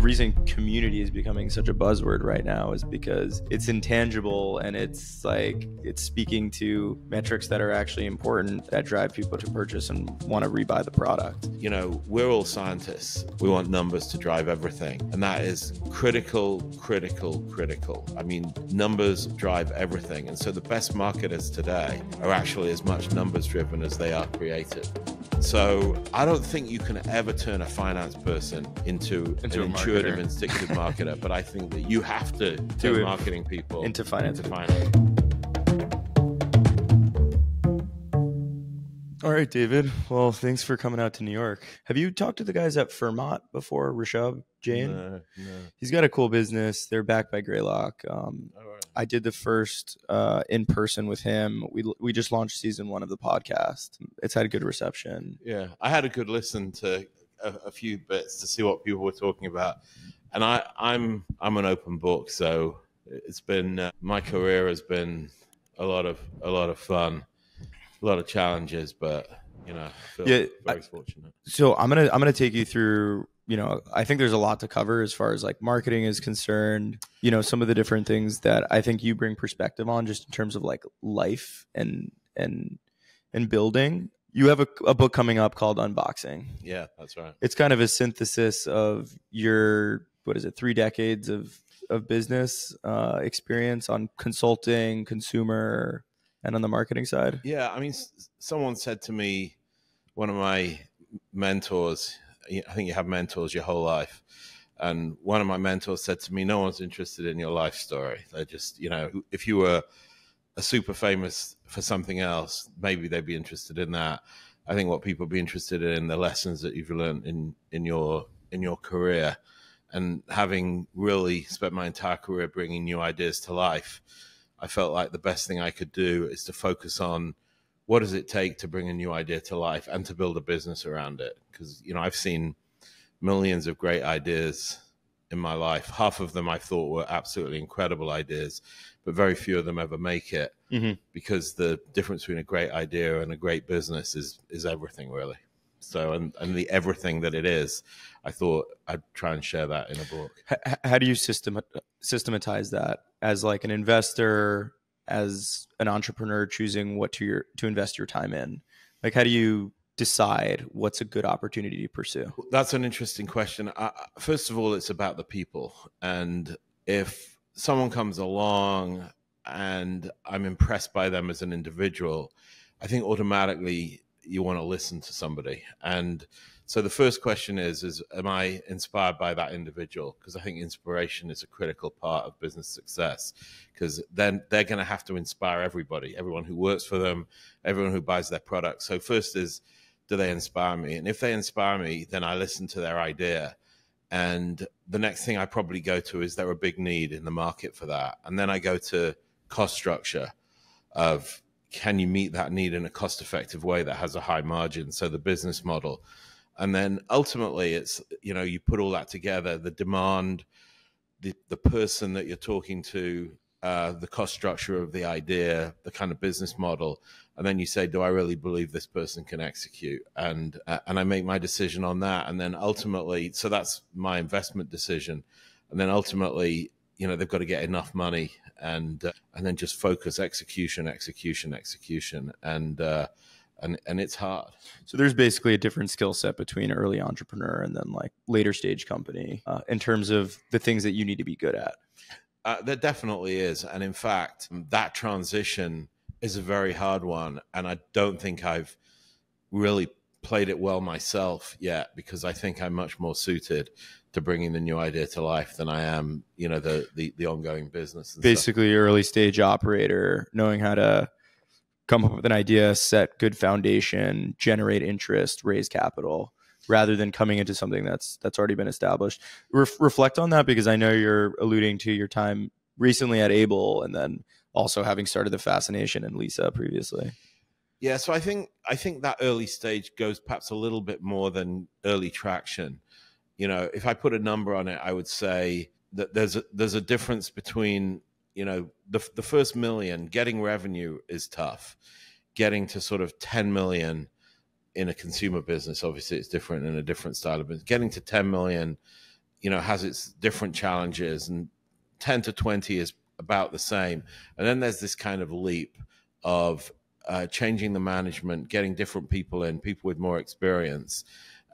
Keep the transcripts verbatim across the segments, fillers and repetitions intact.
the reason community is becoming such a buzzword right now is because it's intangible and it's like it's speaking to metrics that are actually important that drive people to purchase and want to rebuy the product. You know, we're all scientists. We want numbers to drive everything. And that is critical, critical, critical. I mean, numbers drive everything. And so the best marketers today are actually as much numbers driven as they are creative. So I don't think you can ever turn a finance person into, into an intuitive, instinctive marketer, but I think that you have to turn marketing people into finance. Into finance. All right, David. Well, thanks for coming out to New York. Have you talked to the guys at Fermat before, Rishabh Jane? No, no. He's got a cool business. They're backed by Greylock. Um, oh, right. I did the first uh, in person with him. We we just launched season one of the podcast. It's had a good reception. Yeah, I had a good listen to a, a few bits to see what people were talking about, and I I'm I'm an open book, so it's been uh, my career has been a lot of a lot of fun. A lot of challenges, but you know, I feel yeah, very fortunate. So I'm gonna I'm gonna take you through. You know, I think there's a lot to cover as far as like marketing is concerned. You know, some of the different things that I think you bring perspective on, just in terms of like life and and and building. You have a, a book coming up called Unboxing. Yeah, that's right. It's kind of a synthesis of your what is it, three decades of of business uh, experience on consulting, consumer. And on the marketing side? Yeah, I mean, someone said to me, one of my mentors, I think you have mentors your whole life. And one of my mentors said to me, no one's interested in your life story. They're just, you know, if you were a super famous for something else, maybe they'd be interested in that. I think what people would be interested in, the lessons that you've learned in, in, your, in your career. And having really spent my entire career bringing new ideas to life, I felt like the best thing I could do is to focus on what does it take to bring a new idea to life and to build a business around it. Because, you know, I've seen millions of great ideas in my life. Half of them I thought were absolutely incredible ideas, but very few of them ever make it mm-hmm. because the difference between a great idea and a great business is, is everything really. So, and, and the everything that it is, I thought I'd try and share that in a book. How, how do you system, systematize that as like an investor, as an entrepreneur choosing what to your, to invest your time in? Like, how do you decide what's a good opportunity to pursue? That's an interesting question. I, first of all, it's about the people. And if someone comes along and I'm impressed by them as an individual, I think automatically you want to listen to somebody. And so the first question is, is am I inspired by that individual? Because I think inspiration is a critical part of business success, because then they're going to have to inspire everybody, everyone who works for them, everyone who buys their product. So first is, do they inspire me? And if they inspire me, then I listen to their idea. And the next thing I probably go to is there a big need in the market for that. And then I go to cost structure of, can you meet that need in a cost-effective way that has a high margin? So the business model. And then ultimately it's, you know, you put all that together, the demand, the, the person that you're talking to, uh, the cost structure of the idea, the kind of business model. And then you say, do I really believe this person can execute? And, uh, and I make my decision on that. And then ultimately, so that's my investment decision. And then ultimately, you know, they've got to get enough money and uh, and then just focus execution, execution, execution. And, uh, and, and it's hard. So there's basically a different skill set between early entrepreneur and then like later stage company uh, in terms of the things that you need to be good at. Uh, there definitely is. And in fact, that transition is a very hard one. And I don't think I've really played it well myself yet, because I think I'm much more suited to bringing the new idea to life than I am, you know, the the, the ongoing business. And basically, stuff. Early stage operator, knowing how to come up with an idea, set good foundation, generate interest, raise capital, rather than coming into something that's that's already been established. Re reflect on that, because I know you're alluding to your time recently at Able, and then also having started the Fascination and Lisa previously. Yeah, so I think I think that early stage goes perhaps a little bit more than early traction. You know, if I put a number on it, I would say that there's a, there's a difference between, you know, the the first million, getting revenue is tough. Getting to sort of ten million in a consumer business, obviously it's different in a different style of business. Getting to ten million you know, has its different challenges, and ten to twenty is about the same. And then there's this kind of leap of uh, changing the management, getting different people in, people with more experience.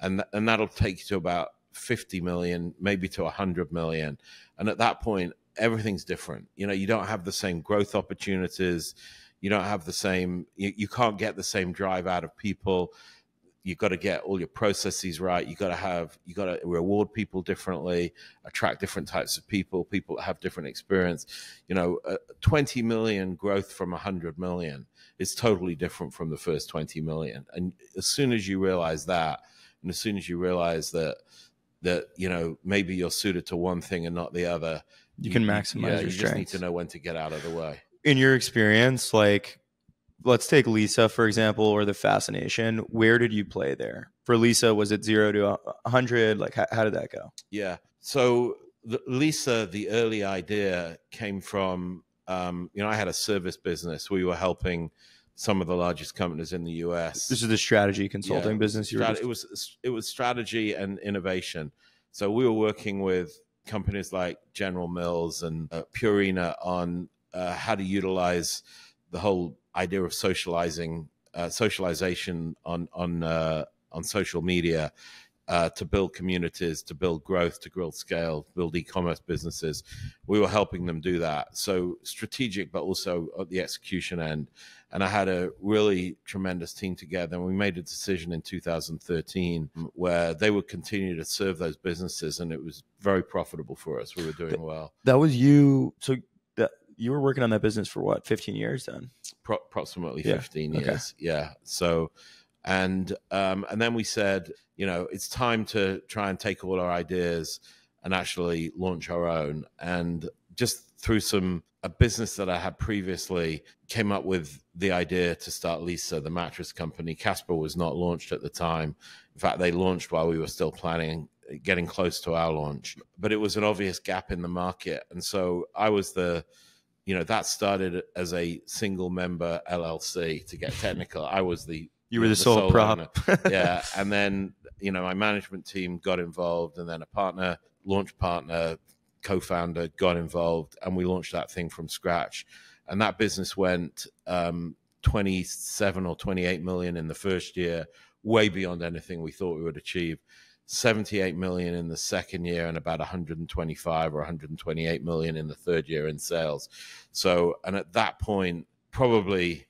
And, th and that'll take you to about fifty million, maybe to one hundred million. And at that point, everything's different. You know, you don't have the same growth opportunities. You don't have the same, you, you can't get the same drive out of people. You've got to get all your processes right. You've got to have, you've got to reward people differently, attract different types of people, people that have different experience. You know, uh, twenty million growth from one hundred million is totally different from the first twenty million. And as soon as you realize that, and as soon as you realize that, that, you know, maybe you're suited to one thing and not the other, you, you can maximize yeah, your you strengths. You just need to know when to get out of the way. In your experience, like, let's take Lisa, for example, or the fascination. Where did you play there? For Lisa, was it zero to one hundred? Like, how, how did that go? Yeah. So the, Lisa, the early idea came from, um, you know, I had a service business. We were helping some of the largest companies in the U S. This is the strategy consulting yeah, business. You were just... It was, it was strategy and innovation. So we were working with companies like General Mills and uh, Purina on uh, how to utilize the whole idea of socializing, uh, socialization on on uh, on social media uh, to build communities, to build growth, to build scale, build e-commerce businesses. We were helping them do that. So strategic, but also at the execution end. And I had a really tremendous team together. And we made a decision in two thousand thirteen where they would continue to serve those businesses. And it was very profitable for us. We were doing well. That was you. So that, you were working on that business for what, fifteen years then? Pro approximately yeah. fifteen years. Okay. Yeah. So, and, um, and then we said, you know, it's time to try and take all our ideas and actually launch our own. And just through some, a business that I had previously came up with the idea to start Lisa, the mattress company. Casper was not launched at the time. In fact, they launched while we were still planning, getting close to our launch, but it was an obvious gap in the market. And so I was the, you know, that started as a single member L L C, to get technical. I was the, you were the, the sole, sole prop. Yeah. And then, you know, my management team got involved, and then a partner, launch partner, co-founder got involved, and we launched that thing from scratch. And that business went um, twenty-seven or twenty-eight million in the first year, way beyond anything we thought we would achieve. seventy-eight million in the second year, and about one hundred twenty-five or one hundred twenty-eight million in the third year in sales. So, and at that point, probably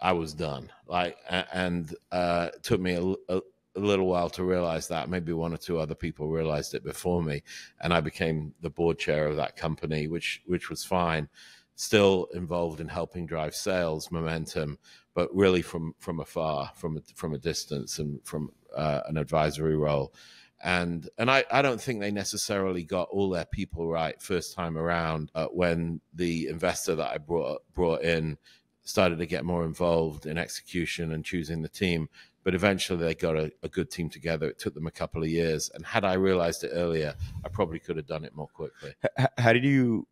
I was done. Like, and uh, it took me a, a, a little while to realize that. Maybe one or two other people realized it before me, and I became the board chair of that company, which which was fine. Still involved in helping drive sales momentum, but really from from afar, from from a distance, and from Uh, an advisory role. And and I, I don't think they necessarily got all their people right first time around uh, when the investor that I brought brought in started to get more involved in execution and choosing the team. But eventually they got a, a good team together. It took them a couple of years. And had I realized it earlier, I probably could have done it more quickly. How, how did you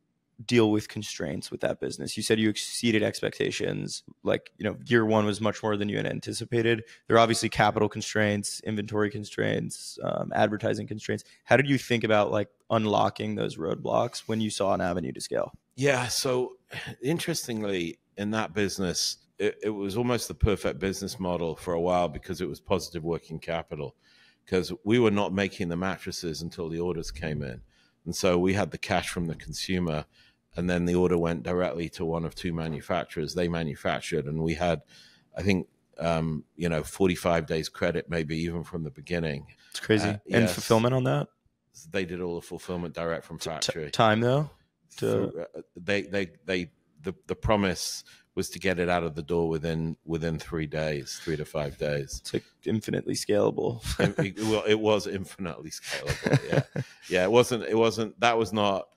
deal with constraints with that business? You said you exceeded expectations. Like, you know, year one was much more than you had anticipated. There are obviously capital constraints, inventory constraints, um, advertising constraints. How did you think about like unlocking those roadblocks when you saw an avenue to scale? Yeah. So interestingly, in that business, it, it was almost the perfect business model for a while, because it was positive working capital, because we were not making the mattresses until the orders came in. And so we had the cash from the consumer, and then the order went directly to one of two manufacturers. They manufactured, and we had, I think, um, you know, forty-five days credit, maybe even from the beginning. It's crazy. Uh, and yes. Fulfillment on that? They did all the fulfillment direct from factory. T time though? To... So, uh, they, they, they, the, the promise was to get it out of the door within within three days, three to five days. It's like infinitely scalable. it, well, it was infinitely scalable. Yeah, yeah. It wasn't. It wasn't. That was not.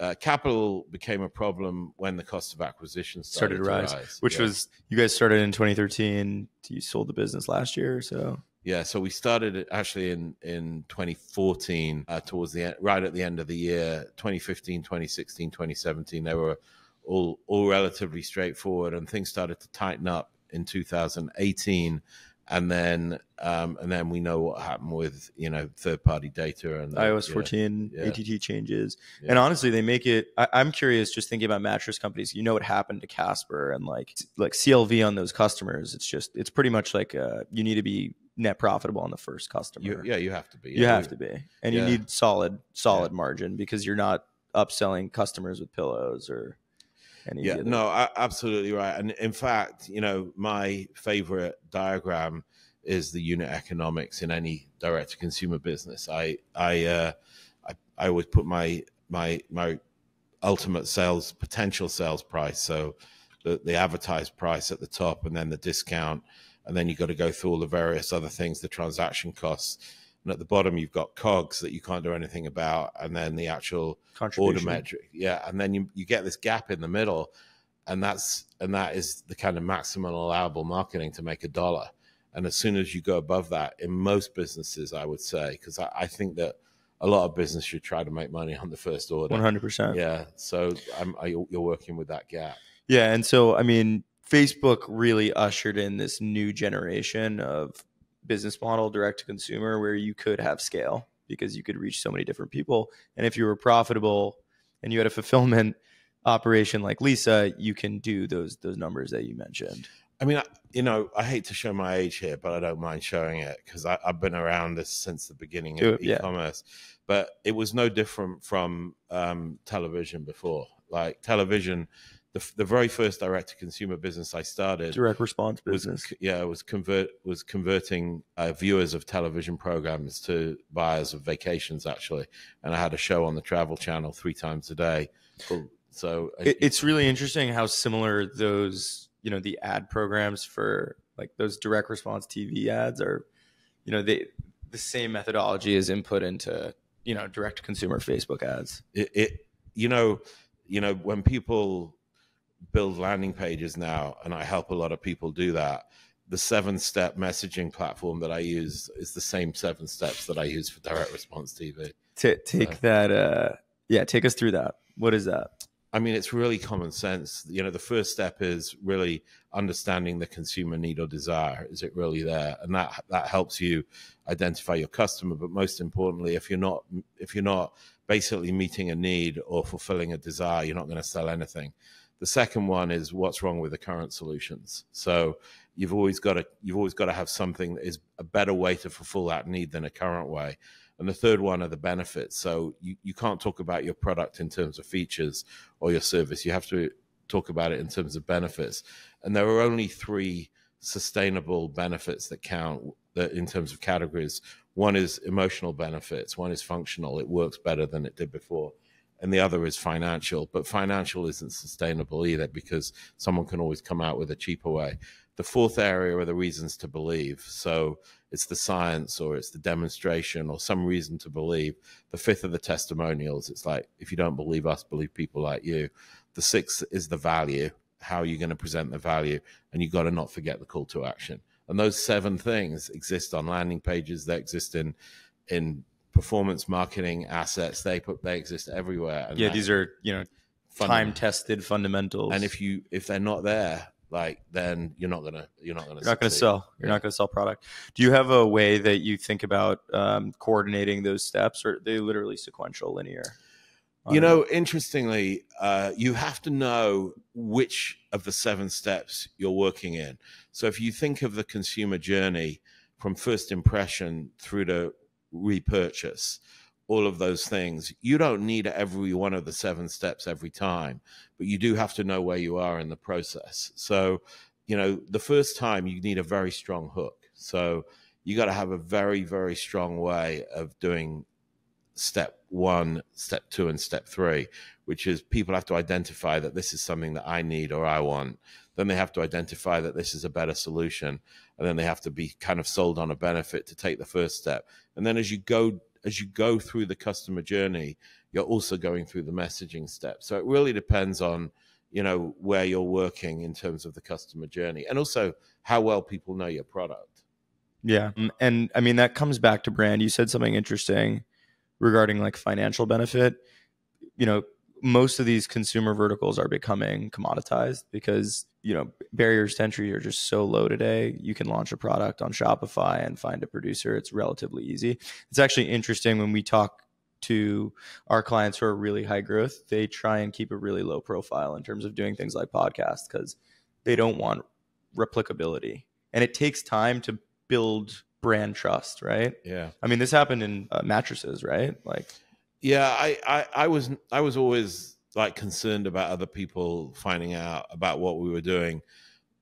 Uh, capital became a problem when the cost of acquisition started, started to rise, rise. Which yeah. was you guys started in twenty thirteen. You sold the business last year, or so. Yeah, so we started it actually in in twenty fourteen, uh, towards the end, right at the end of the year, twenty fifteen, twenty sixteen, twenty seventeen. There were. All, all relatively straightforward, and things started to tighten up in two thousand eighteen And then, um, and then we know what happened with, you know, third party data and the, iOS fourteen, yeah. A T T changes. Yeah. And honestly, they make it, I, I'm curious just thinking about mattress companies, you know, what happened to Casper and like, like C L V on those customers. It's just, it's pretty much like, uh, you need to be net profitable on the first customer. You, yeah. You have to be, yeah, you have you, to be, and yeah. you need solid, solid yeah. margin because you're not upselling customers with pillows or any yeah, no, I, absolutely right. And in fact, you know, my favorite diagram is the unit economics in any direct to consumer business. I, I, uh, I, I always put my, my, my ultimate sales, potential sales price. So the, the advertised price at the top and then the discount. And then you've got to go through all the various other things, the transaction costs. And at the bottom, you've got COGS that you can't do anything about, and then the actual order metric. Yeah, and then you, you get this gap in the middle, and that's and that is the kind of maximum allowable marketing to make a dollar. And as soon as you go above that, in most businesses, I would say, because I, I think that a lot of business should try to make money on the first order. one hundred percent. Yeah, so I'm, I, you're working with that gap. Yeah, and so, I mean, Facebook really ushered in this new generation of business model, direct to consumer, where you could have scale because you could reach so many different people. And if you were profitable and you had a fulfillment operation like Lisa, you can do those, those numbers that you mentioned. I mean, I, you know, I hate to show my age here, but I don't mind showing it because I've been around this since the beginning of yeah. e-commerce, but it was no different from um, television before. Like television, The, the very first direct-to-consumer business I started, direct response business, was, yeah, was convert was converting uh, viewers of television programs to buyers of vacations, actually. And I had a show on the Travel Channel three times a day. So it, it's really interesting how similar those, you know, the ad programs for like those direct response T V ads are. You know, they the same methodology is input into, you know, direct-to-consumer Facebook ads. It, it you know you know when people build landing pages now, and I help a lot of people do that. The seven-step messaging platform that I use is the same seven steps that I use for direct response T V. T take so. that, uh, yeah, take us through that. What is that? I mean, it's really common sense. You know, the first step is really understanding the consumer need or desire. Is it really there? And that that helps you identify your customer. But most importantly, if you're not if you're not basically meeting a need or fulfilling a desire, you're not going to sell anything. The second one is what's wrong with the current solutions. So you've always got to you've always got to have something that is a better way to fulfill that need than a current way. And the third one are the benefits. So you, you can't talk about your product in terms of features or your service. You have to talk about it in terms of benefits. And there are only three sustainable benefits that count that in terms of categories. One is emotional benefits. One is functional. It works better than it did before. And the other is financial, but financial isn't sustainable either because someone can always come out with a cheaper way. The fourth area are the reasons to believe. So it's the science or it's the demonstration or some reason to believe. The fifth are the testimonials. It's like, if you don't believe us, believe people like you. The sixth is the value. How are you going to present the value? And you've got to not forget the call to action. And those seven things exist on landing pages. They exist in, in, performance marketing assets. They put they exist everywhere, and yeah that, these are you know time tested fundamentals, and if you if they're not there, like then you're not gonna you're not gonna you're not gonna sell you're yeah. not gonna sell product. Do you have a way that you think about um coordinating those steps, or are they literally sequential, linear? You know, know interestingly, uh you have to know which of the seven steps you're working in. So if you think of the consumer journey from first impression through to repurchase, all of those things, you don't need every one of the seven steps every time, but you do have to know where you are in the process. So, you know, the first time you need a very strong hook. So you got to have a very, very strong way of doing step one, step two, and step three, which is people have to identify that this is something that I need or I want. Then they have to identify that this is a better solution. And then they have to be kind of sold on a benefit to take the first step. And then as you go, as you go through the customer journey, you're also going through the messaging step. So it really depends on, you know, where you're working in terms of the customer journey and also how well people know your product. Yeah. And I mean, that comes back to brand. You said something interesting regarding like financial benefit. You know, most of these consumer verticals are becoming commoditized because, you know, barriers to entry are just so low today. You can launch a product on Shopify and find a producer. It's relatively easy. It's actually interesting when we talk to our clients who are really high growth, they try and keep a really low profile in terms of doing things like podcasts because they don't want replicability. And it takes time to build brand trust, right? Yeah. I mean, this happened in uh, mattresses, right? Like, yeah, I, I, I was, I was always like concerned about other people finding out about what we were doing.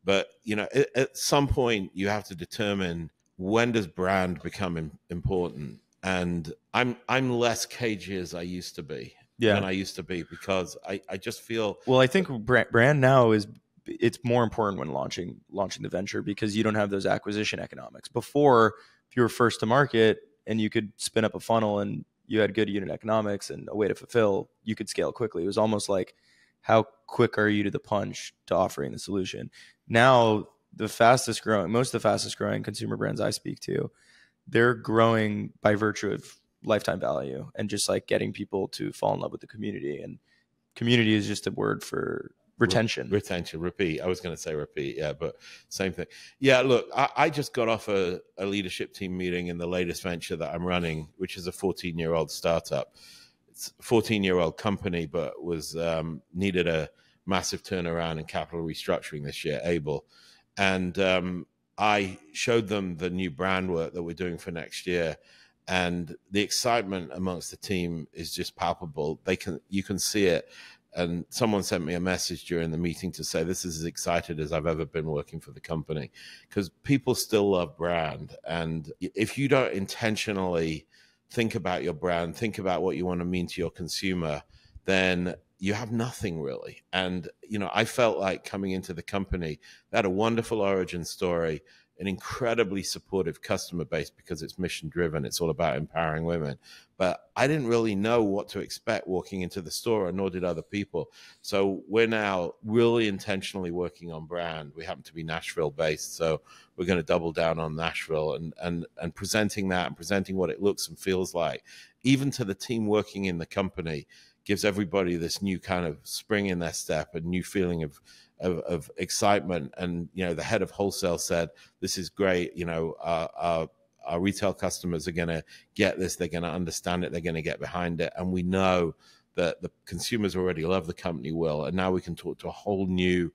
But, you know, it, at some point you have to determine when does brand become in, important? And I'm, I'm less cagey as I used to be. Yeah. Than I used to be because I, I just feel, well, I think that, brand now is, it's more important when launching, launching the venture because you don't have those acquisition economics. Before, if you were first to market and you could spin up a funnel and you had good unit economics and a way to fulfill, you could scale quickly. It was almost like, how quick are you to the punch to offering the solution? Now, the fastest growing, most of the fastest growing consumer brands I speak to, they're growing by virtue of lifetime value and just like getting people to fall in love with the community. And community is just a word for retention. Re retention, repeat. I was going to say repeat, yeah, but same thing. Yeah, look, I, I just got off a, a leadership team meeting in the latest venture that I'm running, which is a fourteen-year-old startup. It's a fourteen-year-old company, but was um, needed a massive turnaround and capital restructuring this year, Able. And um, I showed them the new brand work that we're doing for next year. And the excitement amongst the team is just palpable. They can, you can see it. And someone sent me a message during the meeting to say, this is as excited as I've ever been working for the company, because people still love brand. And if you don't intentionally think about your brand, think about what you want to mean to your consumer, then you have nothing really. And, you know, I felt like coming into the company, they had a wonderful origin story, an incredibly supportive customer base because it's mission driven. It's all about empowering women. But I didn't really know what to expect walking into the store, and nor did other people. So we're now really intentionally working on brand. We happen to be Nashville based, so we're going to double down on Nashville and, and, and presenting that and presenting what it looks and feels like, even to the team working in the company. Gives everybody this new kind of spring in their step, a new feeling of, of, of excitement. And, you know, the head of wholesale said, this is great. You know, our, our, our retail customers are going to get this. They're going to understand it. They're going to get behind it. And we know that the consumers already love the company will. And now we can talk to a whole new,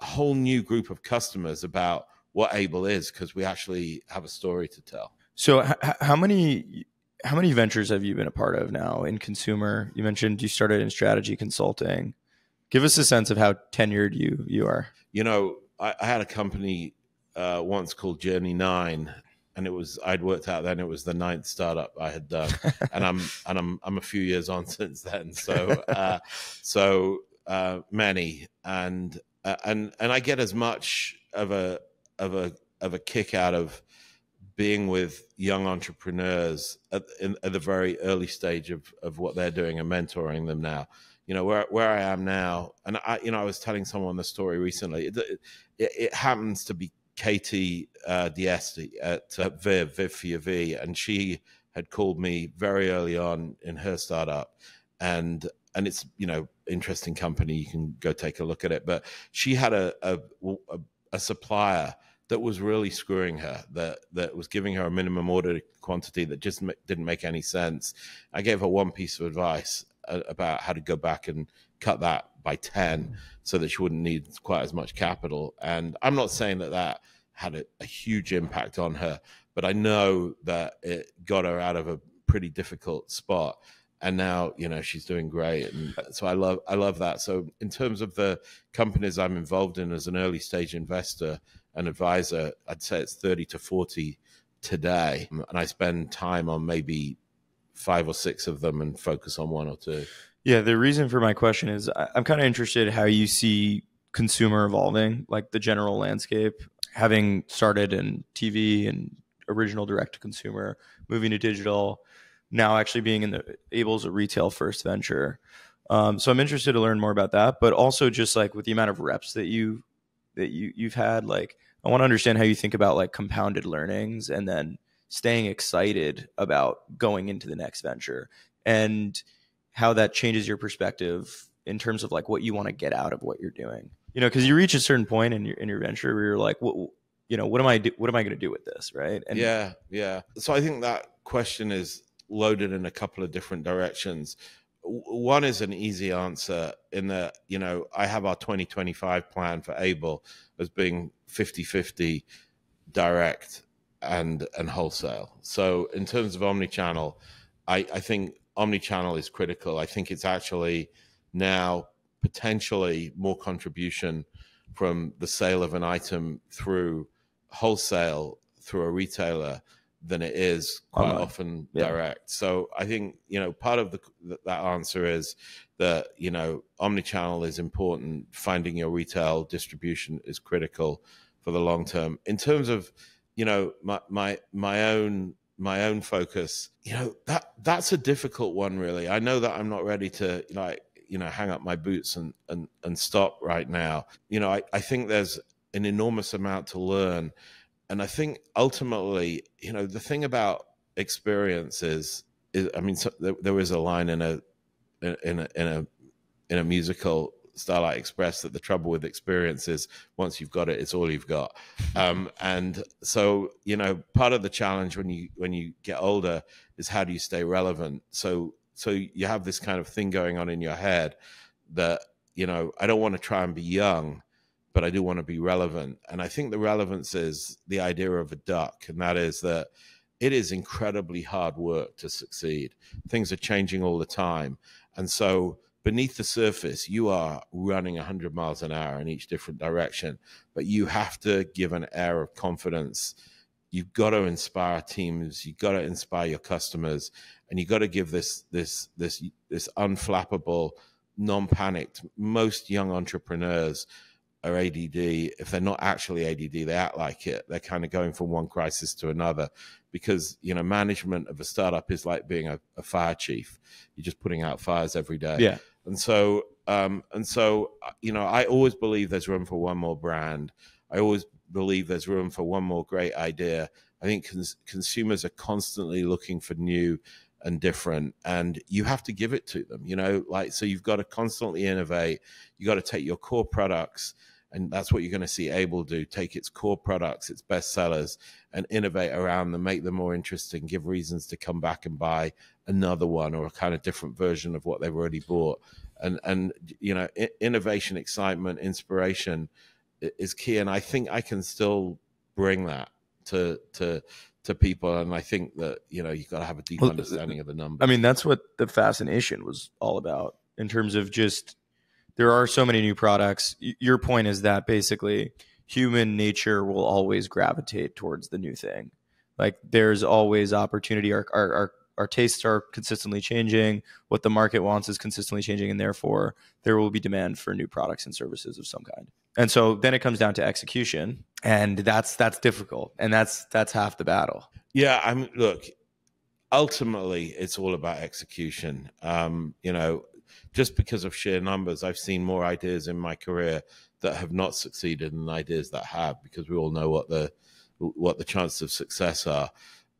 a whole new group of customers about what Able is, because we actually have a story to tell. So h- how many... How many ventures have you been a part of now in consumer? You mentioned you started in strategy consulting. Give us a sense of how tenured you you are. You know, I, I had a company uh, once called Journey Nine, and it was I'd worked out then it was the ninth startup I had done, and I'm and I'm I'm a few years on since then. So uh, so uh, many, and uh, and and I get as much of a of a of a kick out of being with young entrepreneurs at, in, at the very early stage of, of what they're doing and mentoring them now. You know, where, where I am now, and I, you know, I was telling someone the story recently. It, it, it happens to be Katie uh, Diesty at uh, Viv, Viv for your V, and she had called me very early on in her startup. And and it's, you know, interesting company. You can go take a look at it. But she had a a, a, a supplier that was really screwing her, that, that was giving her a minimum order quantity that just m didn't make any sense. I gave her one piece of advice uh, about how to go back and cut that by ten so that she wouldn't need quite as much capital. And I'm not saying that that had a, a huge impact on her, but I know that it got her out of a pretty difficult spot. And now, you know, she's doing great. And so I love, I love that. So in terms of the companies I'm involved in as an early stage investor, an advisor, I'd say it's thirty to forty today. And I spend time on maybe five or six of them and focus on one or two. Yeah. The reason for my question is I'm kind of interested how you see consumer evolving, like the general landscape, having started in T V and original direct to consumer, moving to digital, now actually being in the Able's a retail first venture. Um, so I'm interested to learn more about that, but also just like with the amount of reps that you, that you you've had, like, I want to understand how you think about like compounded learnings and then staying excited about going into the next venture and how that changes your perspective in terms of like what you want to get out of what you're doing. You know, because you reach a certain point in your in your venture where you're like, what, you know, what am I do, what am I going to do with this, right? And yeah, yeah. So I think that question is loaded in a couple of different directions. One is an easy answer in that, you know, I have our twenty twenty-five plan for Able as being fifty fifty direct and and wholesale. So in terms of omnichannel, I, I think omnichannel is critical. I think it's actually now potentially more contribution from the sale of an item through wholesale, through a retailer, than it is quite oh often yeah. direct. So I think, you know, part of the, that answer is that, you know, omnichannel is important. Finding your retail distribution is critical for the long term. In terms of, you know, my, my, my own, my own focus, you know, that that's a difficult one, really. I know that I'm not ready to, like, you know, hang up my boots and, and, and stop right now. You know, I, I think there's an enormous amount to learn. And I think ultimately, you know, the thing about experience is, is I mean, so there, there is a line in a, in a, in a, in a musical, Starlight Express, that the trouble with experience is once you've got it, it's all you've got. Um, and so, you know, part of the challenge when you, when you get older is how do you stay relevant? So, so you have this kind of thing going on in your head that, you know, I don't want to try and be young, but I do want to be relevant. And I think the relevance is the idea of a duck. And that is that it is incredibly hard work to succeed. Things are changing all the time. And so beneath the surface, you are running a hundred miles an hour in each different direction, but you have to give an air of confidence. You've got to inspire teams. You've got to inspire your customers, and you've got to give this, this, this, this unflappable, non-panicked. Most young entrepreneurs are A D D. If they're not actually A D D, they act like it. They're kind of going from one crisis to another, because, you know, management of a startup is like being a, a fire chief. You're just putting out fires every day. Yeah. And so, um, and so, you know, I always believe there's room for one more brand. I always believe there's room for one more great idea. I think cons consumers are constantly looking for new and different, and you have to give it to them, you know, like, so you've got to constantly innovate. You got to take your core products, and that's what you're going to see Able do, take its core products, its best sellers, and innovate around them, make them more interesting, give reasons to come back and buy another one or a kind of different version of what they've already bought. And, and, you know, innovation, excitement, inspiration is key. And I think I can still bring that to, to, to people. And I think that, you know, you've got to have a deep well, understanding of the numbers. I mean, that's what the fascination was all about, in terms of just, there are so many new products. Your point is that basically human nature will always gravitate towards the new thing. Like, there's always opportunity. Our, our, our, our tastes are consistently changing. What the market wants is consistently changing. And therefore there will be demand for new products and services of some kind. And so then it comes down to execution, and that's, that's difficult. And that's, that's half the battle. Yeah. I mean, look, ultimately it's all about execution. Um, you know, just because of sheer numbers, I've seen more ideas in my career that have not succeeded than ideas that have, because we all know what the, what the chances of success are.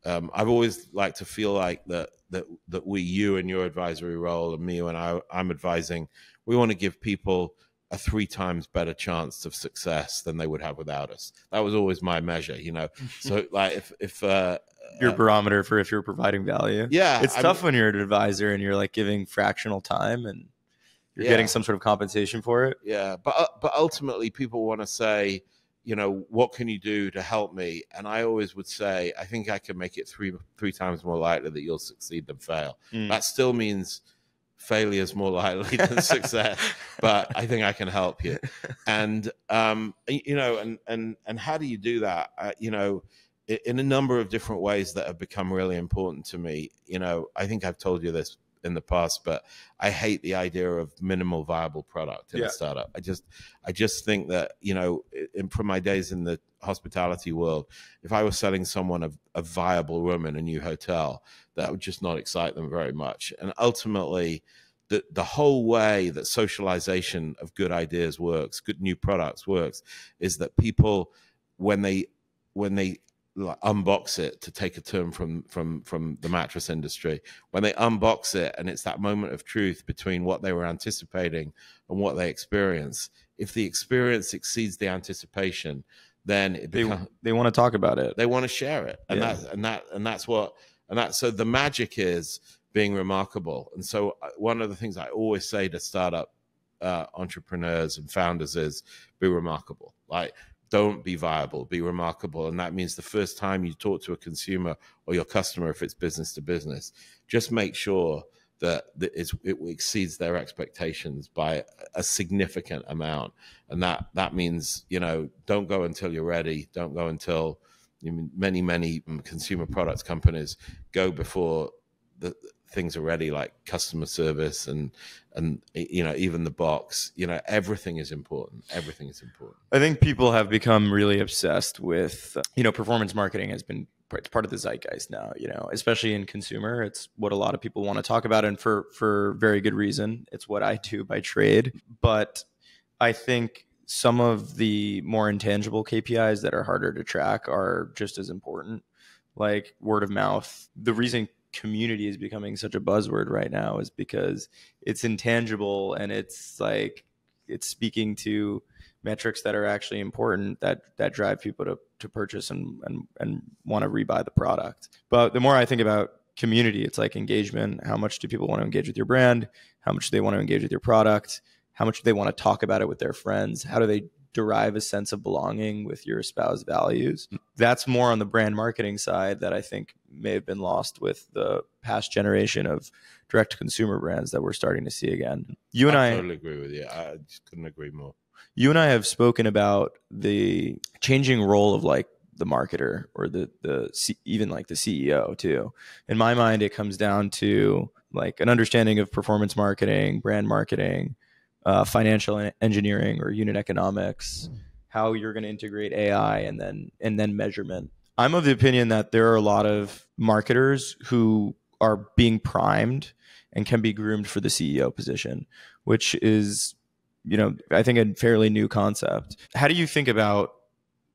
Um, I've always liked to feel like that, that, that we, you in your advisory role, and me when I, I'm advising, we want to give people a three times better chance of success than they would have without us. That was always my measure, you know? So like if, if, uh, your barometer for if you're providing value. Yeah. It's tough I mean, when you're an advisor and you're like giving fractional time and you're yeah. getting some sort of compensation for it. Yeah. But, uh, but ultimately people want to say, you know, what can you do to help me? And I always would say, I think I can make it three, three times more likely that you'll succeed than fail. Mm. That still means failure is more likely than success, but I think I can help you. And, um, you know, and, and, and how do you do that? Uh, you know, in a number of different ways that have become really important to me. You know, I think I've told you this in the past, but I hate the idea of minimal viable product in yeah. a startup. I just, I just think that, you know, in, from my days in the hospitality world, if I was selling someone a, a viable room in a new hotel, that would just not excite them very much. And ultimately the, the whole way that socialization of good ideas works, good new products works, is that people, when they, when they like unbox it, to take a term from from from the mattress industry, when they unbox it and it's that moment of truth between what they were anticipating and what they experience, if the experience exceeds the anticipation, then it becomes, they, they want to talk about it, they want to share it, and yeah. that and that and that's what and that so the magic is being remarkable. And so one of the things I always say to startup uh, entrepreneurs and founders is, be remarkable. Like, don't be viable, be remarkable. And that means the first time you talk to a consumer or your customer, if it's business to business, just make sure that it exceeds their expectations by a significant amount. And that, that means, you know, don't go until you're ready. Don't go until you mean, many, many consumer products companies go before the things are ready, like customer service and and you know even the box. You know everything is important. Everything is important. I think people have become really obsessed with you know performance marketing has been it's part of the zeitgeist now. You know especially in consumer, it's what a lot of people want to talk about, and for for very good reason. It's what I do by trade. But I think some of the more intangible K P Is that are harder to track are just as important, like word of mouth. The reason community is becoming such a buzzword right now is because it's intangible, and it's like it's speaking to metrics that are actually important, that that drive people to to purchase and and, and want to rebuy the product. But the more I think about community, it's like engagement. How much do people want to engage with your brand? How much do they want to engage with your product? How much do they want to talk about it with their friends? How do they derive a sense of belonging with your espoused values? That's more on the brand marketing side that I think may have been lost with the past generation of direct consumer brands that we're starting to see again. You and I, I totally agree with you. I just couldn't agree more. You and I have spoken about the changing role of like the marketer or the, the C, even like the C E O too. In my mind, it comes down to like an understanding of performance marketing, brand marketing, Uh, financial engineering or unit economics, how you're going to integrate A I, and then and then measurement. I'm of the opinion that there are a lot of marketers who are being primed and can be groomed for the C E O position, which is, you know, I think a fairly new concept. How do you think about,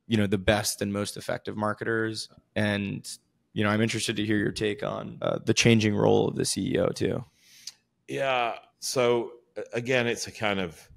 you know, the best and most effective marketers? And, you know, I'm interested to hear your take on uh, the changing role of the C E O too. Yeah. So again, it's a kind of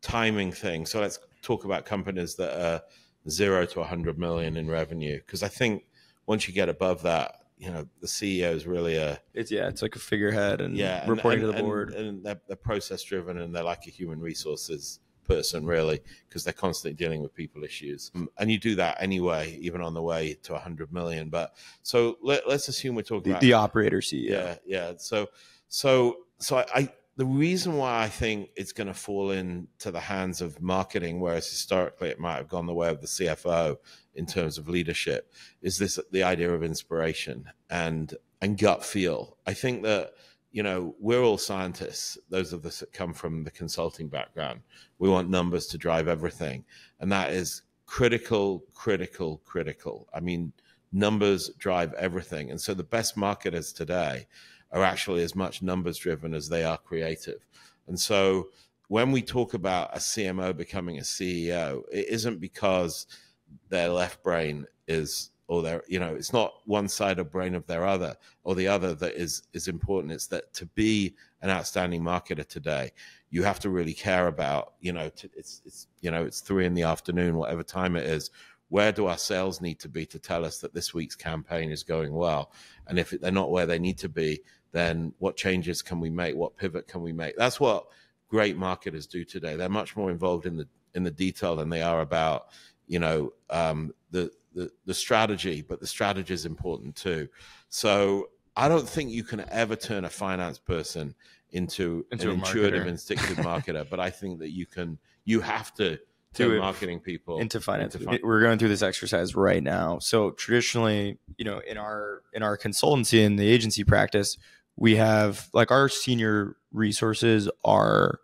timing thing. So let's talk about companies that are zero to one hundred million in revenue, because I think once you get above that, you know, the C E O is really a it's yeah, it's like a figurehead and yeah, reporting and, and, to the board, and, and they're, they're process driven, and they're like a human resources person really, because they're constantly dealing with people issues. And you do that anyway, even on the way to one hundred million. But so let, let's assume we're talking the, about the operator C E O. Yeah, yeah. So so so I. I The reason why I think it's going to fall into the hands of marketing, whereas historically it might have gone the way of the C F O in terms of leadership, is this the idea of inspiration and and gut feel. I think that, you know, we're all scientists, those of us that come from the consulting background. We want numbers to drive everything. And that is critical, critical, critical. I mean, numbers drive everything. And so the best marketers today are actually as much numbers driven as they are creative. And so when we talk about a C M O becoming a C E O, it isn't because their left brain is, or their, you know, it's not one side of brain of their other or the other that is, is important. It's that to be an outstanding marketer today, you have to really care about, you know, to, it's, it's, you know, it's three in the afternoon, whatever time it is. Where do our sales need to be to tell us that this week's campaign is going well? And if they're not where they need to be, then what changes can we make? What pivot can we make? That's what great marketers do today. They're much more involved in the in the detail than they are about, you know, um, the, the the strategy. But the strategy is important too. So I don't think you can ever turn a finance person into, into an intuitive, instinctive marketer. But I think that you can. You have to. To marketing people into finance. Into fin We're going through this exercise right now. So traditionally, you know, in our in our consultancy and the agency practice, we have like our senior resources are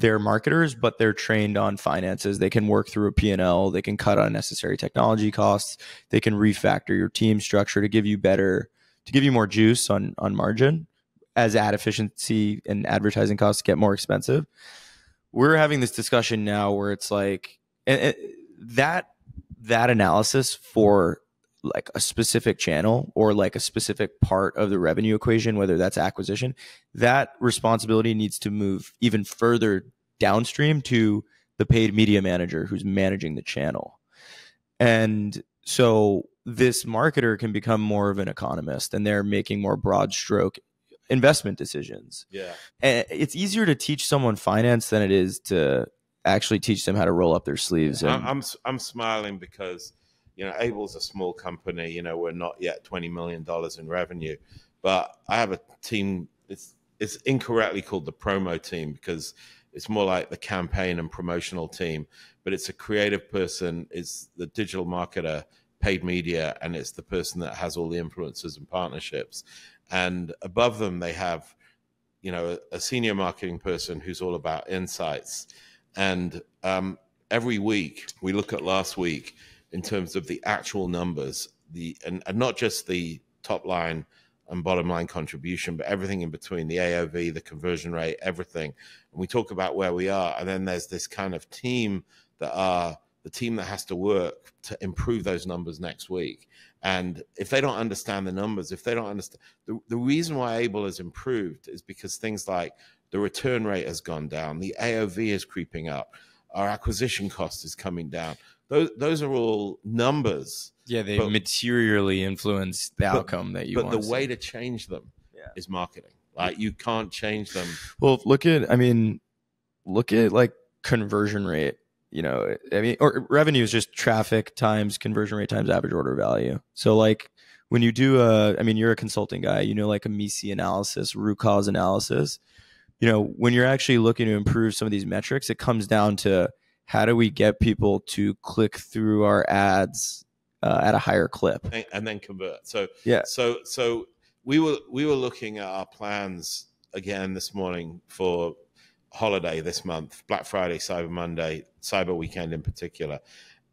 they're marketers, but they're trained on finances. They can work through a P and L. They can cut unnecessary technology costs. They can refactor your team structure to give you better, to give you more juice on on margin as ad efficiency and advertising costs get more expensive. We're having this discussion now where it's like and, and that that analysis for like a specific channel or like a specific part of the revenue equation, whether that's acquisition, that responsibility needs to move even further downstream to the paid media manager who's managing the channel. And so this marketer can become more of an economist, and they're making more broad stroke investment decisions. Yeah. And it's easier to teach someone finance than it is to actually teach them how to roll up their sleeves. And I'm, I'm smiling because, you know, Able's a small company, you know, we're not yet twenty million dollars in revenue, but I have a team. It's, it's incorrectly called the promo team because it's more like the campaign and promotional team, but it's a creative person, it's the digital marketer, paid media, and it's the person that has all the influencers and partnerships. And above them, they have, you know, a senior marketing person who's all about insights. And um, every week we look at last week in terms of the actual numbers, the and, and not just the top line and bottom line contribution, but everything in between, the A O V, the conversion rate, everything. And we talk about where we are. And then there's this kind of team that are the team that has to work to improve those numbers next week. And if they don't understand the numbers, if they don't understand, the, the reason why Able has improved is because things like the return rate has gone down, the A O V is creeping up, our acquisition cost is coming down. Those, those are all numbers. Yeah, they but, materially influence the but, outcome that you but want. But the to way see. to change them yeah. is marketing. Like, you can't change them. Well, look at, I mean, look at like conversion rate, you know, I mean, or revenue is just traffic times conversion rate times average order value. So like when you do a, I mean, you're a consulting guy, you know, like a M I S I analysis, root cause analysis, you know, when you're actually looking to improve some of these metrics, it comes down to how do we get people to click through our ads Uh, at a higher clip and, and then convert. So yeah, so so we were we were looking at our plans again this morning for holiday this month, Black Friday, Cyber Monday, Cyber Weekend in particular,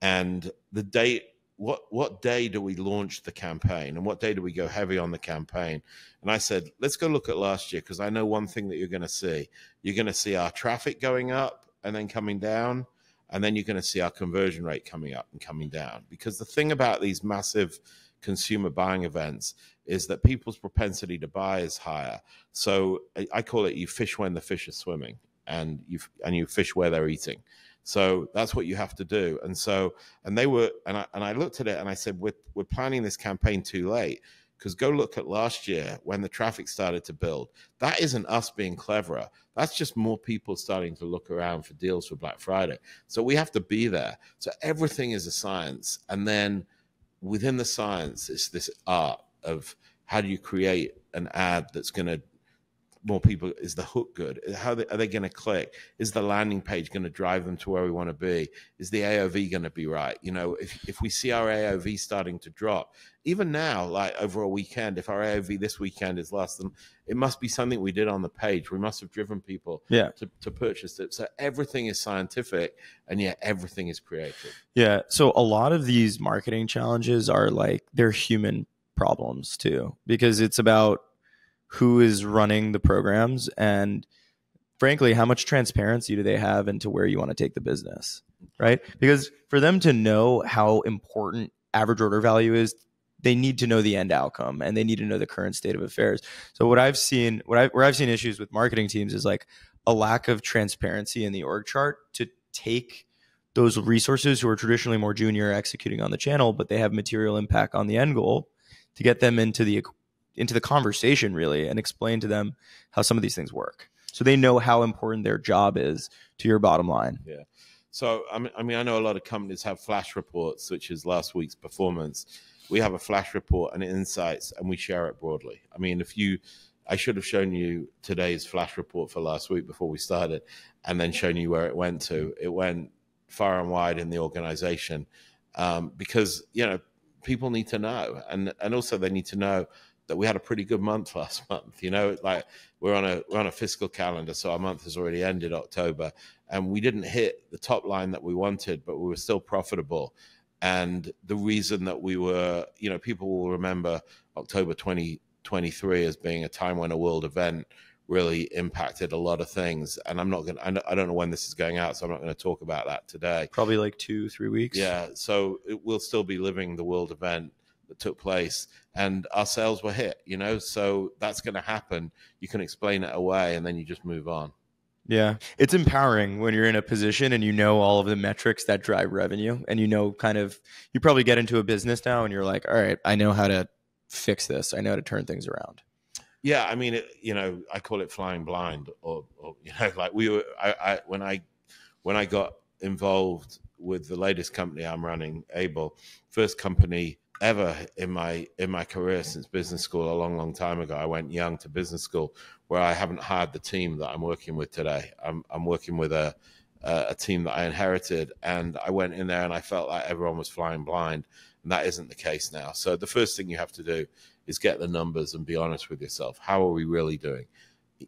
and the date. What what day do we launch the campaign, and what day do we go heavy on the campaign? And I said, let's go look at last year, because I know one thing that you're going to see. You're going to see our traffic going up and then coming down. And then you're going to see our conversion rate coming up and coming down. Because the thing about these massive consumer buying events is that people's propensity to buy is higher. So I call it, you fish when the fish are swimming, and you and you fish where they're eating. So that's what you have to do. And so, and they were, and I, and I looked at it and I said, we're, we're planning this campaign too late, because go look at last year when the traffic started to build. That isn't us being cleverer. That's just more people starting to look around for deals for Black Friday. So we have to be there. So everything is a science. And then within the science, it's this art of how do you create an ad that's going to more people, is the hook good? How are they, are they going to click? Is the landing page going to drive them to where we want to be? Is the A O V going to be right? You know, if, if we see our A O V starting to drop, even now, like over a weekend, if our A O V this weekend is less than, it must be something we did on the page. We must have driven people yeah. to, to purchase it. So everything is scientific, and yet everything is creative. Yeah. So a lot of these marketing challenges are like, they're human problems too, because it's about who is running the programs, and frankly, how much transparency do they have into where you want to take the business, right? Because for them to know how important average order value is, they need to know the end outcome, and they need to know the current state of affairs. So what I've seen, what I, where I've seen issues with marketing teams is like a lack of transparency in the org chart to take those resources who are traditionally more junior executing on the channel, but they have material impact on the end goal, to get them into the into the conversation really, and explain to them how some of these things work, so they know how important their job is to your bottom line. Yeah. So, I mean, I mean, I know a lot of companies have flash reports, which is last week's performance. We have a flash report and insights, and we share it broadly. I mean, if you, I should have shown you today's flash report for last week before we started, and then shown you where it went to. It went far and wide in the organization, um, because, you know, people need to know, and, and also they need to know that we had a pretty good month last month. You know, like we're on a we're on a fiscal calendar, so our month has already ended, October, and we didn't hit the top line that we wanted, but we were still profitable. And the reason that we were, you know, people will remember October twenty twenty-three as being a time when a world event really impacted a lot of things. And I'm not going to, I don't know when this is going out, so I'm not going to talk about that today. Probably like two, three weeks. Yeah. So it will still be living the world event that took place, and our sales were hit, you know, so that's going to happen. You can explain it away and then you just move on. Yeah. It's empowering when you're in a position and you know all of the metrics that drive revenue, and you know, kind of, you probably get into a business now and you're like, all right, I know how to fix this. I know how to turn things around. Yeah. I mean, it, you know, I call it flying blind, or, or, you know, like we were, I, I, when I, when I got involved with the latest company I'm running, Able, first company ever in my in my career since business school a long long time ago. I went young to business school, where I haven't hired the team that I'm working with today. I'm I'm working with a a team that I inherited, and I went in there and I felt like everyone was flying blind, and that isn't the case now. So the first thing you have to do is get the numbers and be honest with yourself. How are we really doing?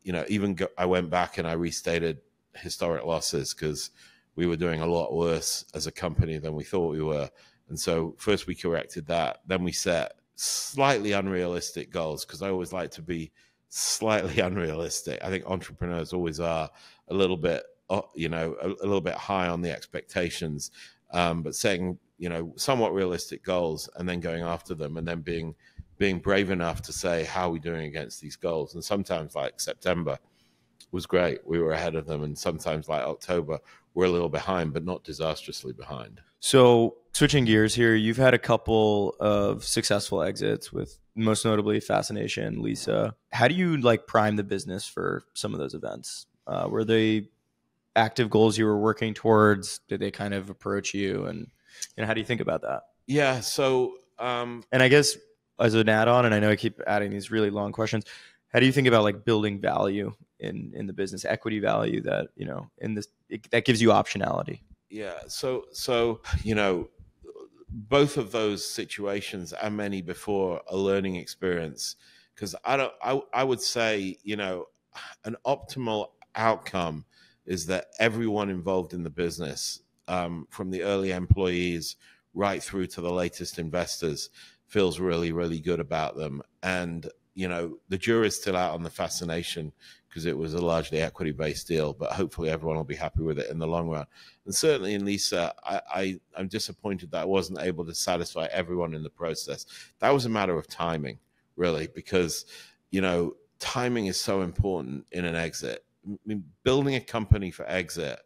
You know, even go, I went back and I restated historic losses, because we were doing a lot worse as a company than we thought we were. And so first we corrected that. Then we set slightly unrealistic goals, because I always like to be slightly unrealistic. I think entrepreneurs always are a little bit, you know, a, a little bit high on the expectations, um, but setting, you know, somewhat realistic goals and then going after them, and then being, being brave enough to say, how are we doing against these goals? And sometimes, like September was great. We were ahead of them. And sometimes, like October, we're a little behind, but not disastrously behind. So switching gears here, you've had a couple of successful exits, with most notably Fascination, Lisa. How do you like prime the business for some of those events? Uh, were they active goals you were working towards? Did they kind of approach you? And you know, how do you think about that? Yeah. So, um, and I guess as an add-on, and I know I keep adding these really long questions, how do you think about like building value in, in the business, equity value that, you know, in this, it, that gives you optionality? Yeah. So, so, you know, both of those situations and many before a learning experience. Cause I don't, I, I would say, you know, an optimal outcome is that everyone involved in the business, um, from the early employees right through to the latest investors, feels really, really good about them. And, you know, the jury's still out on the Fascination, because it was a largely equity-based deal, but hopefully everyone will be happy with it in the long run. And certainly in Lisa, I, I, I'm disappointed that I wasn't able to satisfy everyone in the process. That was a matter of timing, really, because, you know, timing is so important in an exit. I mean, building a company for exit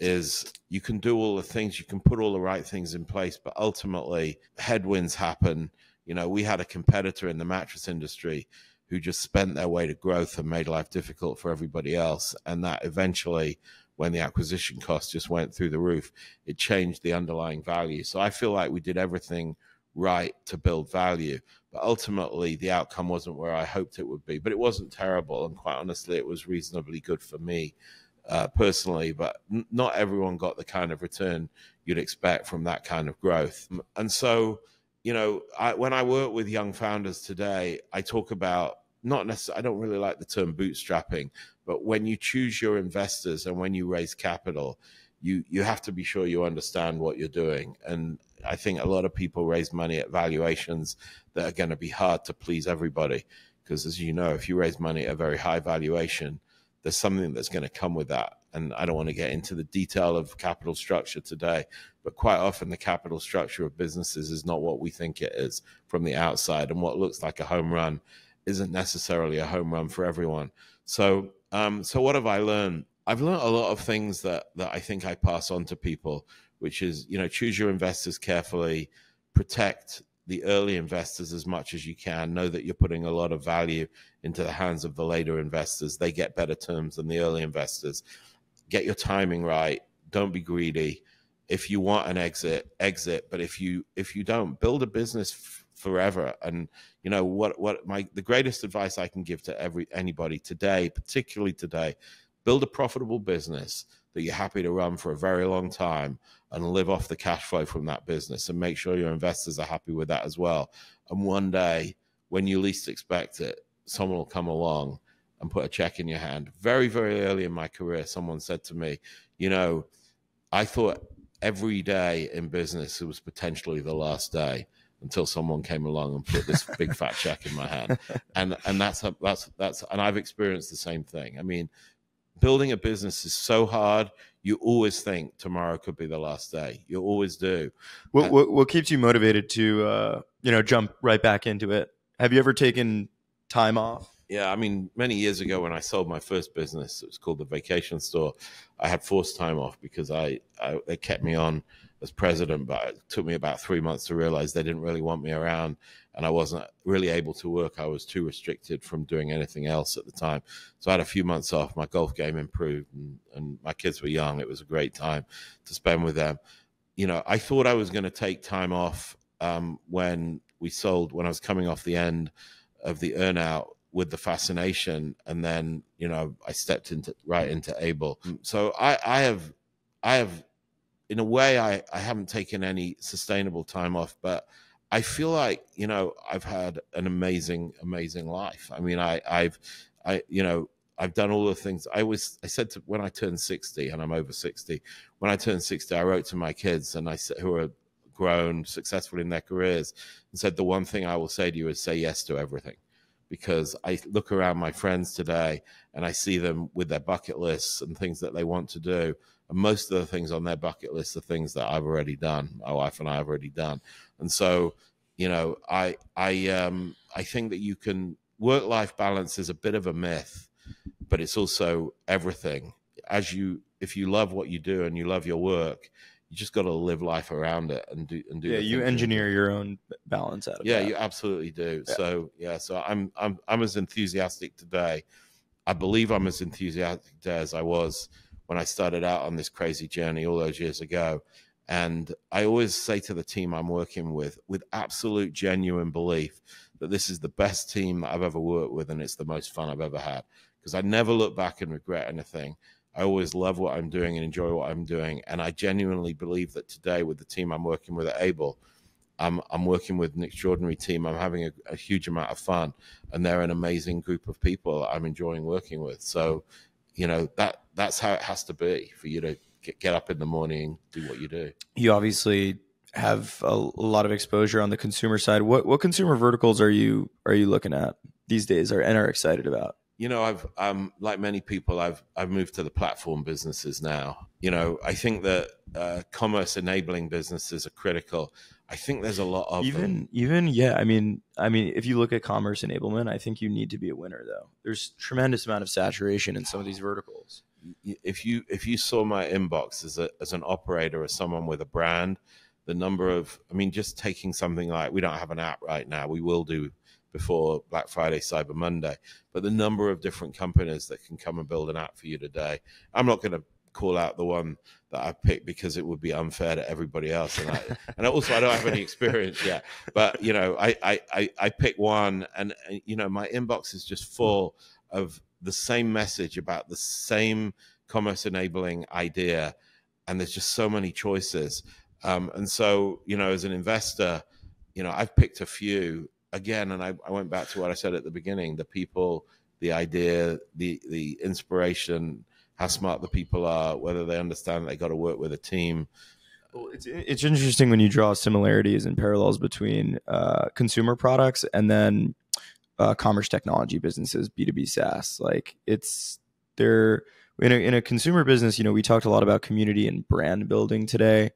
is, you can do all the things, you can put all the right things in place, but ultimately headwinds happen. You know, we had a competitor in the mattress industry who just spent their way to growth and made life difficult for everybody else. And that eventually, when the acquisition cost just went through the roof, it changed the underlying value. So I feel like we did everything right to build value, but ultimately the outcome wasn't where I hoped it would be. But it wasn't terrible. And quite honestly, it was reasonably good for me uh, personally, but n- not everyone got the kind of return you'd expect from that kind of growth. And so, you know, I, when I work with young founders today, I talk about not necessarily, I don't really like the term bootstrapping, but when you choose your investors and when you raise capital, you, you have to be sure you understand what you're doing. And I think a lot of people raise money at valuations that are going to be hard to please everybody. Because as you know, if you raise money at a very high valuation, there's something that's going to come with that. And I don't want to get into the detail of capital structure today, but quite often the capital structure of businesses is not what we think it is from the outside. And what looks like a home run isn't necessarily a home run for everyone. So, um, so what have I learned? I've learned a lot of things that, that I think I pass on to people, which is, you know, choose your investors carefully, protect the early investors as much as you can. Know that you're putting a lot of value into the hands of the later investors. They get better terms than the early investors. Get your timing right. Don't be greedy. If you want an exit, exit. But if you if you don't, build a business f- forever. And you know what what my the greatest advice I can give to every anybody today, particularly today, build a profitable business that you're happy to run for a very long time and live off the cash flow from that business, and make sure your investors are happy with that as well. And one day, when you least expect it, someone will come along and put a check in your hand. Very, very early in my career, someone said to me, you know, I thought every day in business, it was potentially the last day, until someone came along and put this big fat check in my hand. And, and that's, that's, that's, and I've experienced the same thing. I mean, building a business is so hard. You always think tomorrow could be the last day. You always do. What, what, what keeps you motivated to, uh, you know, jump right back into it? Have you ever taken time off? Yeah, I mean, many years ago when I sold my first business, it was called the Vacation Store. I had forced time off because I, I they kept me on as president, but it took me about three months to realize they didn't really want me around, and I wasn't really able to work. I was too restricted from doing anything else at the time. So I had a few months off. My golf game improved, and, and my kids were young. It was a great time to spend with them. You know, I thought I was going to take time off um, when we sold, when I was coming off the end of the earnout with the Fascination. And then, you know, I stepped into right into Able. So I, I have, I have, in a way, I, I haven't taken any sustainable time off, but I feel like, you know, I've had an amazing, amazing life. I mean, I, I've, I, you know, I've done all the things I was, I said to, when I turned sixty, and I'm over sixty, when I turned sixty, I wrote to my kids, and I said, who are grown, successful in their careers, and said, the one thing I will say to you is say yes to everything. Because I look around my friends today and I see them with their bucket lists and things that they want to do. And most of the things on their bucket list are things that I've already done. My wife and I have already done. And so, you know, I, I, um, I think that you can, work-life balance is a bit of a myth, but it's also everything. As you, if you love what you do and you love your work, you just got to live life around it and do and do. Yeah, you engineer your own balance out of it. Yeah, you absolutely do. Yeah. So yeah, so I'm I'm I'm as enthusiastic today. I believe I'm as enthusiastic today as I was when I started out on this crazy journey all those years ago. And I always say to the team I'm working with, with absolute genuine belief, that this is the best team that I've ever worked with, and it's the most fun I've ever had. Because I never look back and regret anything. I always love what I'm doing and enjoy what I'm doing. And I genuinely believe that today, with the team I'm working with at Able, I'm, I'm working with an extraordinary team. I'm having a, a huge amount of fun, and they're an amazing group of people I'm enjoying working with. So, you know, that that's how it has to be for you to get, get up in the morning, do what you do. You obviously have a, a lot of exposure on the consumer side. What, what consumer verticals are you, are you looking at these days or, and are excited about? You know, I've, um, like many people, I've, I've moved to the platform businesses now. You know, I think that uh, commerce enabling businesses are critical. I think there's a lot of even, them. even, yeah. I mean, I mean, if you look at commerce enablement, I think you need to be a winner though. There's tremendous amount of saturation in some of these verticals. If you, if you saw my inbox as a, as an operator or someone with a brand, the number of, I mean, just taking something like, we don't have an app right now. We will do before Black Friday, Cyber Monday, but the number of different companies that can come and build an app for you today. I'm not going to call out the one that I picked because it would be unfair to everybody else. And, I, and also I don't have any experience yet, but you know, I, I, I, I pick one, and you know, my inbox is just full of the same message about the same commerce enabling idea. And there's just so many choices. Um, and so, you know, as an investor, you know, I've picked a few. Again, and I, I went back to what I said at the beginning, the people, the idea, the, the inspiration, how smart the people are, whether they understand they got to work with a team. Well, it's, it's interesting when you draw similarities and parallels between uh, consumer products and then uh, commerce technology businesses, B two B SaaS. Like it's they're in a, in a consumer business, you know, we talked a lot about community and brand building today.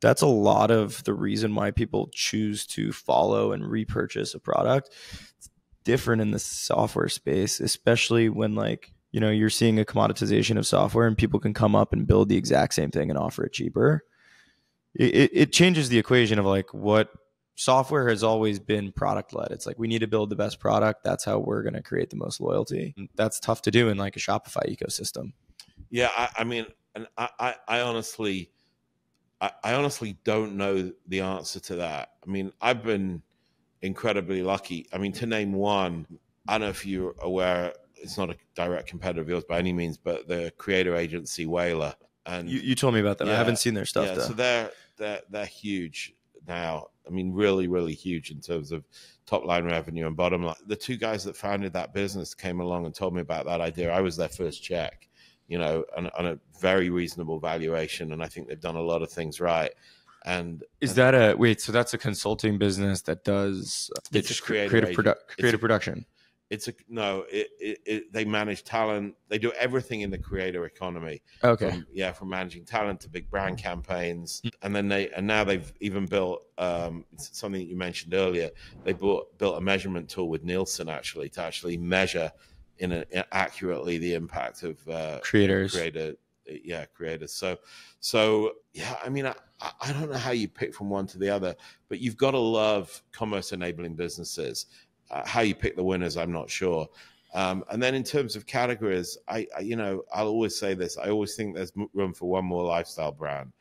That's a lot of the reason why people choose to follow and repurchase a product. It's different in the software space, especially when like, you know, you're seeing a commoditization of software and people can come up and build the exact same thing and offer it cheaper. It, it, it changes the equation of like what software has always been product led. It's like, we need to build the best product. That's how we're going to create the most loyalty. That's tough to do in like a Shopify ecosystem. Yeah. I, I mean, and I, I, I honestly, I honestly don't know the answer to that. I mean, I've been incredibly lucky. I mean, to name one, I don't know if you're aware, it's not a direct competitor of yours by any means, but the creator agency Whaler. And you, you told me about that. Yeah, I haven't seen their stuff. Yeah, though. So they're, they're, they're huge now. I mean, really, really huge in terms of top line revenue and bottom line. The two guys that founded that business came along and told me about that idea. I was their first check. You know, on, on a very reasonable valuation. And I think they've done a lot of things right. And is and that a, wait, so that's a consulting business that does, it's just creative, creative, produ creative it's, production. It's a no. It, it, it they manage talent. They do everything in the creator economy. Okay. From, yeah, from managing talent to big brand campaigns, and then they and now they've even built um, something that you mentioned earlier. They bought, built a measurement tool with Nielsen actually to actually measure in, a, in accurately the impact of uh, creators. Creator, yeah, creators. So, so yeah. I mean, I, I don't know how you pick from one to the other, but you've got to love commerce enabling businesses. Uh, how you pick the winners, I'm not sure. Um, and then in terms of categories, I, I, you know, I'll always say this. I always think there's room for one more lifestyle brand.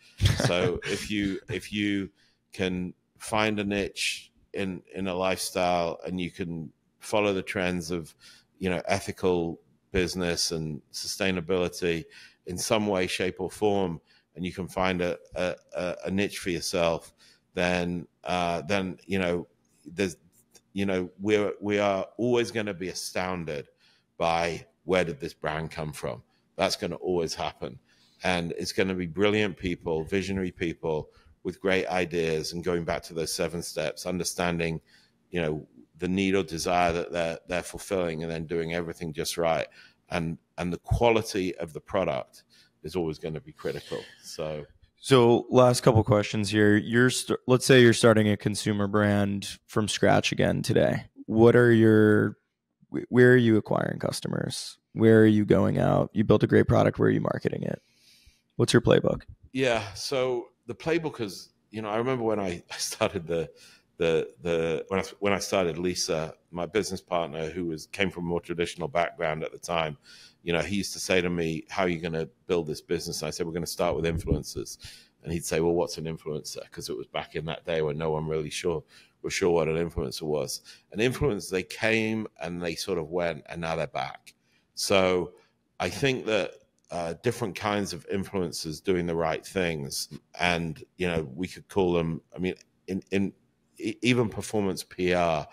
So if you if you can find a niche in in a lifestyle and you can follow the trends of, you know, ethical business and sustainability in some way, shape, or form, and you can find a a, a niche for yourself, then uh, then you know there's. You know, we're, we are always going to be astounded by where did this brand come from? That's going to always happen. And it's going to be brilliant people, visionary people with great ideas, and going back to those seven steps, understanding, you know, the need or desire that they're, they're fulfilling, and then doing everything just right. And, and the quality of the product is always going to be critical. So... So last couple questions here. You're st let's say you're starting a consumer brand from scratch again today. What are your, where are you acquiring customers? Where are you going out? You built a great product. Where are you marketing it? What's your playbook? Yeah. So the playbook is, you know, I remember when I started the, the, the, when I, when I started Lisa, my business partner, who was, came from a more traditional background at the time, you know, he used to say to me, how are you going to build this business? And I said, we're going to start with influencers. And he'd say, well, what's an influencer? Because it was back in that day when no one really sure was sure what an influencer was. An influencer, they came and they sort of went, and now they're back. So I think that uh, different kinds of influencers doing the right things, and, you know, we could call them, I mean, in, in even performance P R,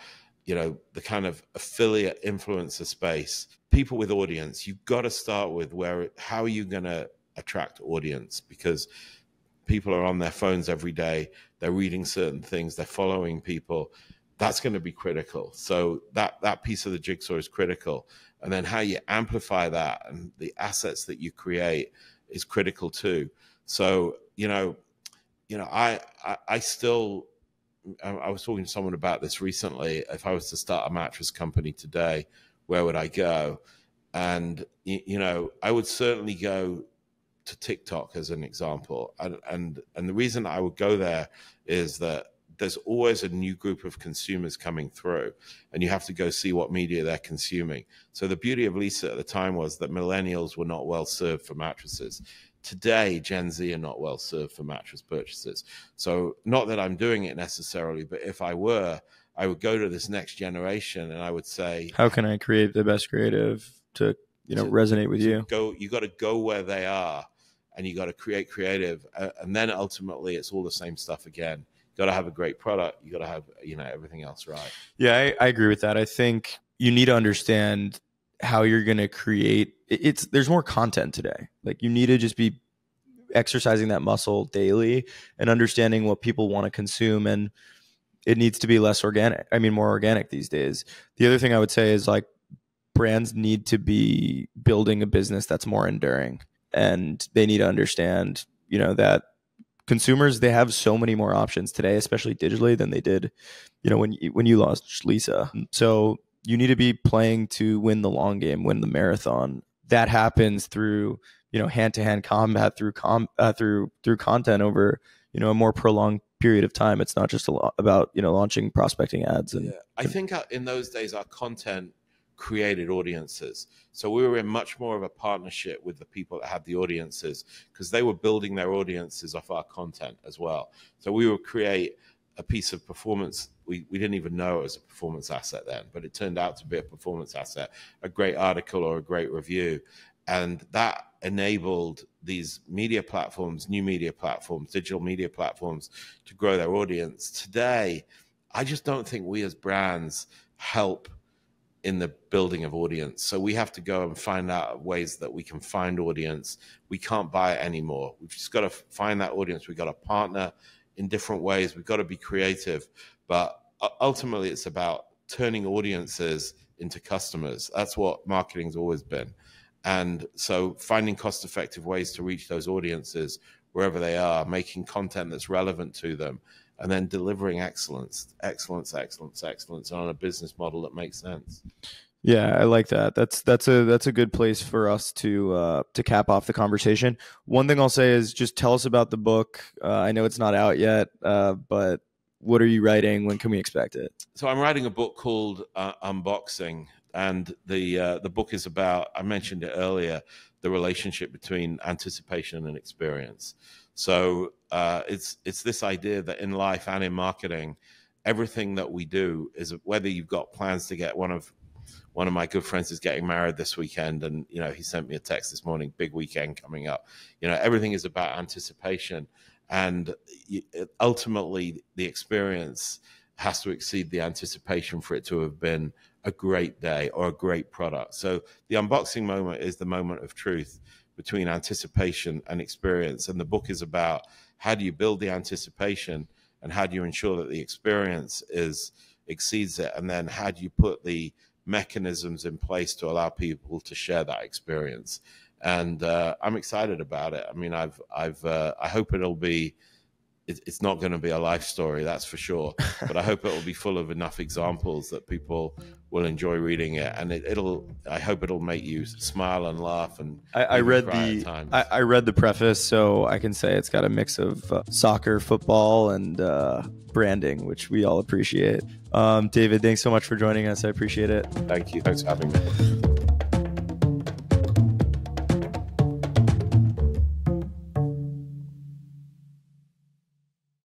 you know, the kind of affiliate influencer space, people with audience, you've got to start with where, how are you going to attract audience? Because people are on their phones every day. They're reading certain things. They're following people. That's going to be critical. So that, that piece of the jigsaw is critical. And then how you amplify that and the assets that you create is critical too. So, you know, you know, I, I, I still, I was talking to someone about this recently. If I was to start a mattress company today, where would I go? And, you know, I would certainly go to TikTok as an example. And, and, and the reason I would go there is that there's always a new group of consumers coming through, and you have to go see what media they're consuming. So the beauty of Lisa at the time was that millennials were not well served for mattresses. Today, Gen Z are not well served for mattress purchases. So not that I'm doing it necessarily, but if I were, I would go to this next generation and I would say, how can I create the best creative to, you know, to, resonate with you? Go, you got to go where they are, and you got to create creative. Uh, and then ultimately it's all the same stuff again. You got to have a great product. You got to have, you know, everything else right. Yeah, I, I agree with that. I think you need to understand how you're going to create. It's there's more content today. Like, you need to just be exercising that muscle daily and understanding what people want to consume, and it needs to be less organic. I mean, more organic these days. The other thing I would say is, like, brands need to be building a business that's more enduring, and they need to understand, you know, that consumers, they have so many more options today, especially digitally, than they did, you know, when when you launched Lisa. So you need to be playing to win the long game, win the marathon. That happens through, you know, hand-to-hand combat, through com uh, through through content over, you know, a more prolonged period of time. It's not just a lot about, you know, launching prospecting ads. And yeah. I think our, in those days, our content created audiences. So we were in much more of a partnership with the people that had the audiences, because they were building their audiences off our content as well. So we would create a piece of performance. We, we didn't even know it was a performance asset then, but it turned out to be a performance asset, a great article or a great review. And that enabled these media platforms, new media platforms, digital media platforms, to grow their audience. Today, I just don't think we as brands help in the building of audience. So we have to go and find out ways that we can find audience. We can't buy it anymore. We've just got to find that audience. We've got to partner in different ways. We've got to be creative. But ultimately, it's about turning audiences into customers. That's what marketing's always been. And so finding cost-effective ways to reach those audiences wherever they are, making content that's relevant to them, and then delivering excellence, excellence, excellence, excellence on a business model that makes sense. Yeah, I like that. That's that's a that's a good place for us to uh, to cap off the conversation. One thing I'll say is just tell us about the book. Uh, I know it's not out yet, uh, but what are you writing? When can we expect it? So I'm writing a book called uh, Unboxing, and the uh, the book is about, I mentioned it earlier, the relationship between anticipation and experience. So uh, it's it's this idea that in life and in marketing, everything that we do is, whether you've got plans to get one of One of my good friends is getting married this weekend, and you know he sent me a text this morning, big weekend coming up. You know, everything is about anticipation, and ultimately the experience has to exceed the anticipation for it to have been a great day or a great product. So the unboxing moment is the moment of truth between anticipation and experience, and the book is about how do you build the anticipation and how do you ensure that the experience is exceeds it, and then how do you put the mechanisms in place to allow people to share that experience. And uh, I'm excited about it. I mean, I've, I've, uh, I hope it'll be, it, it's not going to be a life story, that's for sure. But I hope it'll be full of enough examples that people will enjoy reading it. And it, it'll, I hope it'll make you smile and laugh. And I, I read the, I, I read the preface, so I can say it's got a mix of uh, soccer, football, and uh, branding, which we all appreciate. Um, David, thanks so much for joining us. I appreciate it. Thank you. Thanks for having me.